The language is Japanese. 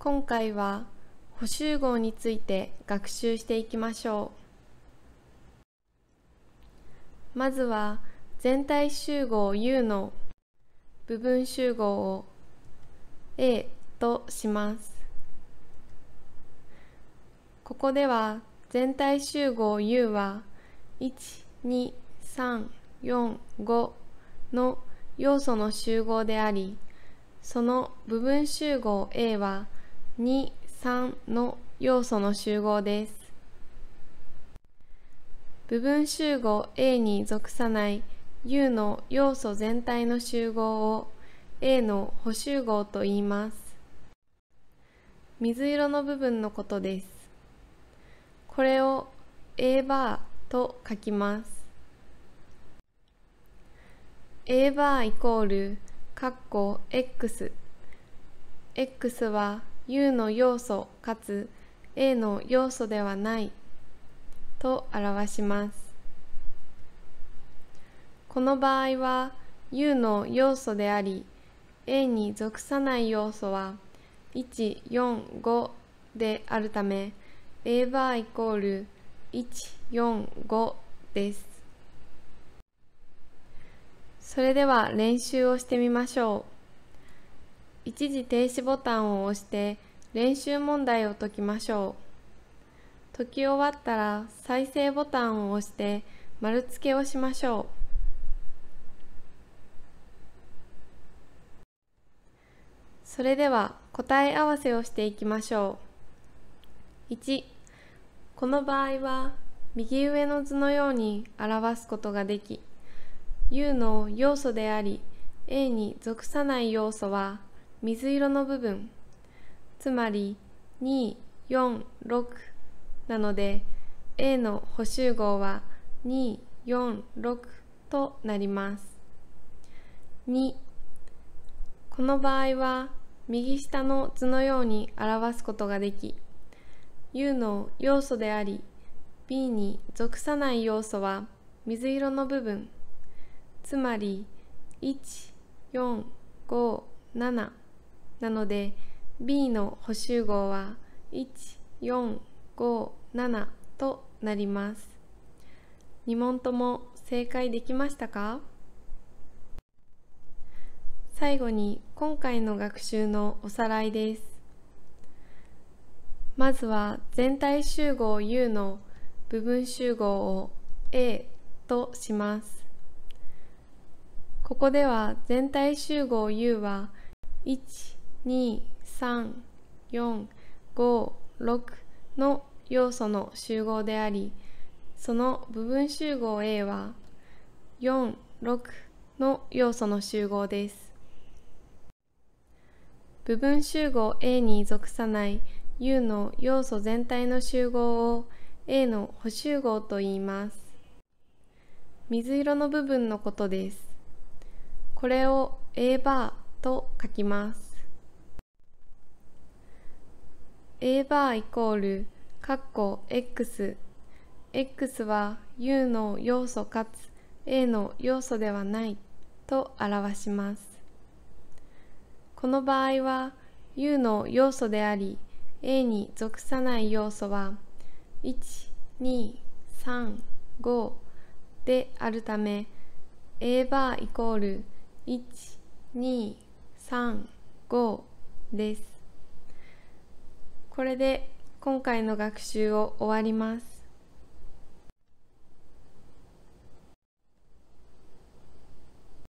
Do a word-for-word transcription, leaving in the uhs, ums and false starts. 今回は補集合について学習していきましょう。まずは全体集合 U の部分集合を A とします。ここでは全体集合 U は いち、に、さん、よん、ご の要素の集合であり、その部分集合 A はに、さんの要素の集合です。部分集合 A に属さない U の要素全体の集合を A の補集合と言います。水色の部分のことです。これを A バーと書きます。A バーイコール（X）。X は U の要素かつ A の要素ではないと表します。この場合は U の要素であり、A に属さない要素はいち、よん、ごであるため、A バーイコールいち、よん、ごです。それでは練習をしてみましょう。一時停止ボタンを押して練習問題を解きましょう。解き終わったら再生ボタンを押して丸付けをしましょう。それでは答え合わせをしていきましょう。いち、この場合は右上の図のように表すことができ、U の要素であり A に属さない要素は水色の部分、つまりに、よん、ろくなので A の補集合はに、よん、ろくとなります。に、この場合は右下の図のように表すことができ、 U の要素であり B に属さない要素は水色の部分、つまりいち、よん、ご、なななので B の補集合はいち、よん、ご、ななとなります。に問とも正解できましたか？最後に今回の学習のおさらいです。まずは全体集合 U の部分集合を A とします。ここでは全体集合 U はいち、に、さん、よん、ご、ろくの要素の集合であり、その部分集合 A はよん、ろくの要素の集合です。部分集合 A に属さない U の要素全体の集合を A の補集合と言います。水色の部分のことです。これを A バーと書きます。A バーイコール（X）。X は U の要素かつ A の要素ではないと表します。この場合は U の要素であり A に属さない要素はいち、に、さん、ごであるため A バーイコールいち、に、さん、ごです。これで今回の学習を終わります。